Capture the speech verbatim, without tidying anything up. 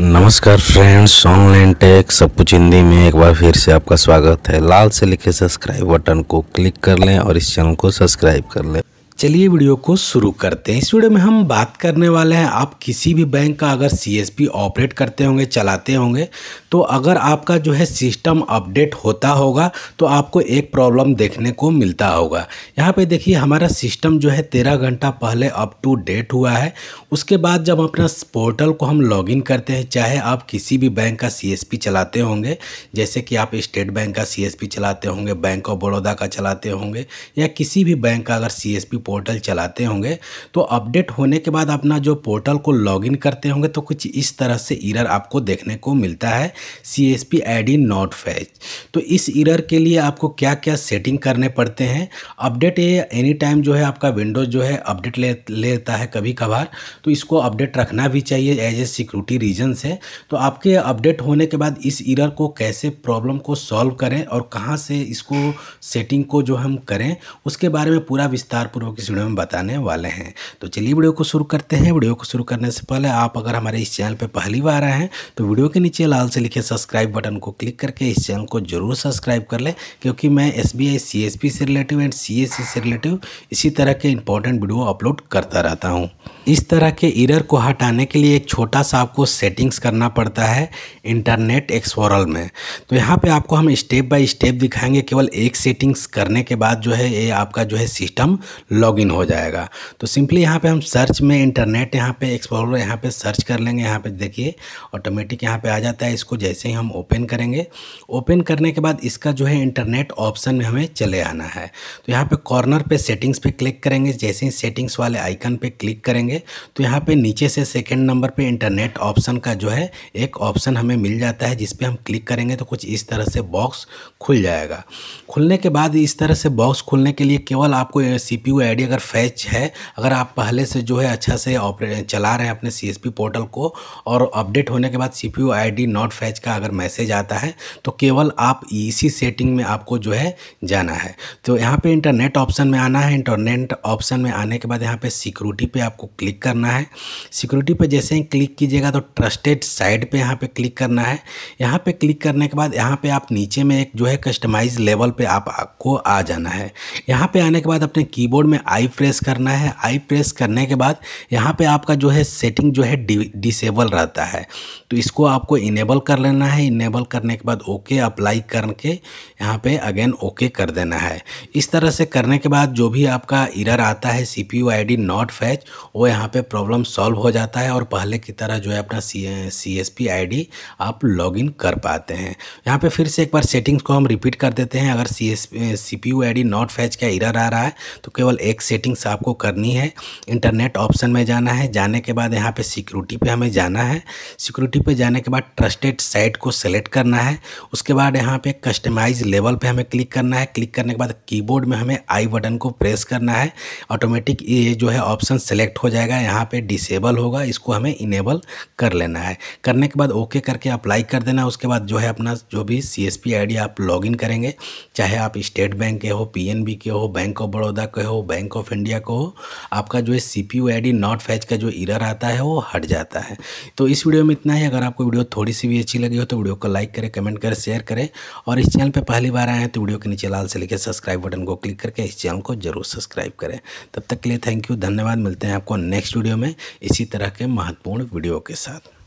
नमस्कार friends, online take सब कुछ हिंदी में एक बार फिर से आपका स्वागत है। लाल से लिखे सब्सक्राइब बटन को क्लिक कर लें और इस चैनल को सब्सक्राइब कर लें। चलिए वीडियो को शुरू करते हैं। इस वीडियो में हम बात करने वाले हैं, आप किसी भी बैंक का अगर सीएसपी ऑपरेट करते होंगे, चलाते होंगे, तो अगर आपका जो है सिस्टम अपडेट होता होगा तो आपको एक प्रॉब्लम देखने को मिलता होगा। यहाँ पे देखिए, हमारा सिस्टम जो है तेरह घंटा पहले अप टू डेट हुआ है। उसके बाद जब अपना पोर्टल को हम लॉगिन करते हैं, चाहे आप किसी भी बैंक का सीएसपी चलाते होंगे, जैसे कि आप स्टेट बैंक का सीएसपी चलाते होंगे, बैंक ऑफ बड़ौदा का चलाते होंगे, या किसी भी बैंक का अगर सीएसपी पोर्टल चलाते होंगे, तो अपडेट होने के बाद अपना जो पोर्टल को लॉगिन करते होंगे तो कुछ इस तरह से एरर आपको देखने को मिलता है, सीएसपी आईडी नॉट फैच। तो इस एरर के लिए आपको क्या क्या सेटिंग करने पड़ते हैं। अपडेट ये एनी टाइम जो है आपका विंडोज जो है अपडेट ले लेता है कभी कभार, तो इसको अपडेट रखना भी चाहिए एज ए सिक्योरिटी रीजन से। तो आपके अपडेट होने के बाद इस एरर को कैसे, प्रॉब्लम को सॉल्व करें और कहाँ से इसको सेटिंग को जो हम करें, उसके बारे में पूरा विस्तारपूर्वक इस वीडियो में बताने वाले हैं। तो चलिए वीडियो को शुरू करते हैं। वीडियो को शुरू करने से पहले आप अगर हमारे इस चैनल पर पहली बार आए हैं तो वीडियो के नीचे लाल से लिखे सब्सक्राइब बटन को क्लिक करके इस चैनल को जरूर सब्सक्राइब कर लें, क्योंकि मैं एसबीआई, सीएसपी से रिलेटिव एंड सीएससी से रिलेटिव इसी तरह के इंपॉर्टेंट वीडियो अपलोड करता रहता हूँ। इस तरह के एरर को हटाने के लिए एक छोटा सा आपको सेटिंग्स करना पड़ता है इंटरनेट एक्सप्लोरर में। तो यहाँ पर आपको हम स्टेप बाय स्टेप दिखाएंगे। केवल एक सेटिंग्स करने के बाद जो है ये आपका जो है सिस्टम लॉगिन हो जाएगा। तो सिंपली यहाँ पे हम सर्च में इंटरनेट यहाँ पे एक्सप्लोरर यहाँ पे सर्च कर लेंगे। यहाँ पे देखिए ऑटोमेटिक यहाँ पे आ जाता है। इसको जैसे ही हम ओपन करेंगे, ओपन करने के बाद इसका जो है इंटरनेट ऑप्शन में हमें चले आना है। तो यहाँ पे कॉर्नर पे सेटिंग्स पे क्लिक करेंगे। जैसे ही सेटिंग्स वाले आइकन पर क्लिक करेंगे तो यहाँ पर नीचे से सेकेंड नंबर पर इंटरनेट ऑप्शन का जो है एक ऑप्शन हमें मिल जाता है, जिसपे हम क्लिक करेंगे तो कुछ इस तरह से बॉक्स खुल जाएगा। खुलने के बाद इस तरह से बॉक्स खुलने के लिए केवल आपको सीपीयू आईडी अगर फैच है, अगर आप पहले से जो है अच्छा से ऑपरेट चला रहे हैं अपने सीएसपी पोर्टल को, और अपडेट होने के बाद सीपीयू आईडी नॉट फैच का अगर मैसेज आता है तो केवल आप इसी सेटिंग में आपको जो है जाना है। तो यहाँ पे इंटरनेट ऑप्शन में आना है। इंटरनेट ऑप्शन में आने के बाद यहाँ पे सिक्योरिटी पे आपको क्लिक करना है। सिक्योरिटी पे जैसे ही क्लिक कीजिएगा तो ट्रस्टेड साइड पर यहाँ पर क्लिक करना है। यहाँ पर क्लिक करने के बाद यहाँ पर आप नीचे में एक जो है कस्टमाइज लेवल पर आपको आ जाना है। यहाँ पर आने के बाद अपने कीबोर्ड में आई प्रेस करना है। आई प्रेस करने के बाद यहाँ पे आपका जो है सेटिंग जो है डिसेबल रहता है, तो इसको आपको इनेबल कर लेना है। इनेबल करने के बाद ओके अप्लाई करके यहाँ पे अगेन ओके कर देना है। इस तरह से करने के बाद जो भी आपका एरर आता है सीपीयू आईडी नॉट फैच, वो यहाँ पे प्रॉब्लम सॉल्व हो जाता है और पहले की तरह जो है अपना सीएसपी आईडी आप लॉगिन कर पाते हैं। यहाँ पे फिर से एक बार सेटिंग्स को हम रिपीट कर देते हैं। अगर CSP CPU ID not fetch का एरर आ रहा है तो केवल एक सेटिंग्स आपको करनी है। इंटरनेट ऑप्शन में जाना है। जाने के बाद यहाँ पे सिक्योरिटी पे हमें जाना है। सिक्योरिटी पे जाने के बाद ट्रस्टेड साइट को सेलेक्ट करना है। उसके बाद यहाँ पे कस्टमाइज लेवल पे हमें क्लिक करना है। क्लिक करने के बाद कीबोर्ड में हमें आई बटन को प्रेस करना है। ऑटोमेटिक ये जो है ऑप्शन सेलेक्ट हो जाएगा। यहाँ पर डिसेबल होगा, इसको हमें इनेबल कर लेना है। करने के बाद ओके करके अप्लाई कर देना। उसके बाद जो है अपना जो भी C S P I D आप लॉग इन करेंगे, चाहे आप स्टेट बैंक के हो, पी एन बी के हो, बैंक ऑफ बड़ौदा के हो, बैंक ऑफ इंडिया को, आपका जो है सीपीयू आईडी नॉट फैच का जो एरर आता है वो हट जाता है। तो इस वीडियो में इतना ही। अगर आपको वीडियो थोड़ी सी भी अच्छी लगी हो तो वीडियो को लाइक करें, कमेंट करें, शेयर करें, और इस चैनल पे पहली बार आए हैं तो वीडियो के नीचे लाल से लिखे सब्सक्राइब बटन को क्लिक करके इस चैनल को जरूर सब्सक्राइब करें। तब तक के लिए थैंक यू, धन्यवाद। मिलते हैं आपको नेक्स्ट वीडियो में इसी तरह के महत्वपूर्ण वीडियो के साथ।